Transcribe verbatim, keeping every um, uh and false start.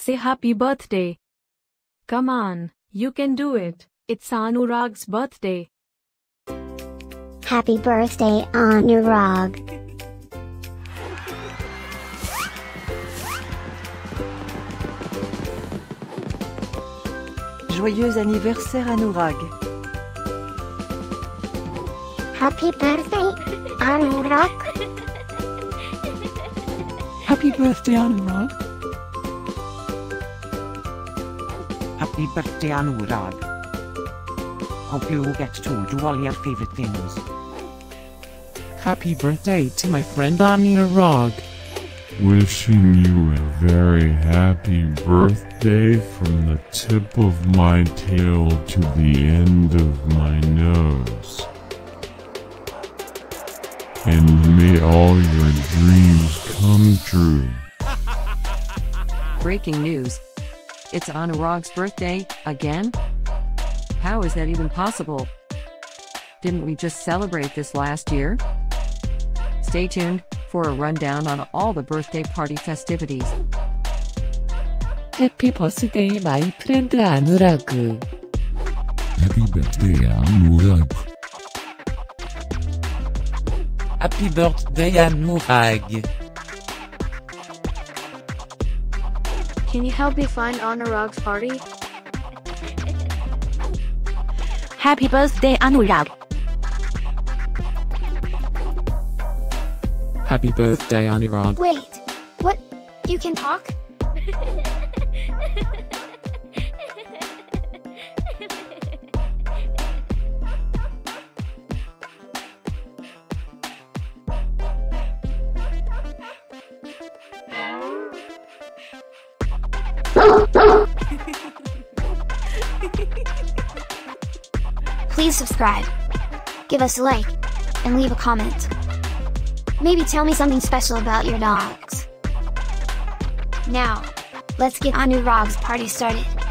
Say happy birthday. Come on, you can do it. It's Anurag's birthday. Happy birthday, Anurag. Joyeux anniversaire, Anurag. Happy birthday, Anurag. Happy birthday, Anurag. Happy birthday, Anurag. Hope you get to do all your favorite things. Happy birthday to my friend Anurag. Wishing you a very happy birthday from the tip of my tail to the end of my nose. And may all your dreams come true. Breaking news. It's Anurag's birthday, again? How is that even possible? Didn't we just celebrate this last year? Stay tuned for a rundown on all the birthday party festivities. Happy birthday, my friend Anurag. Happy birthday, Anurag. Happy birthday, Anurag. Can you help me find Anurag's party? Happy birthday, Anurag. Happy birthday, Anurag. Wait, what? You can talk? Please subscribe, give us a like, and leave a comment. Maybe tell me something special about your dogs. Now, let's get Anurag's party started.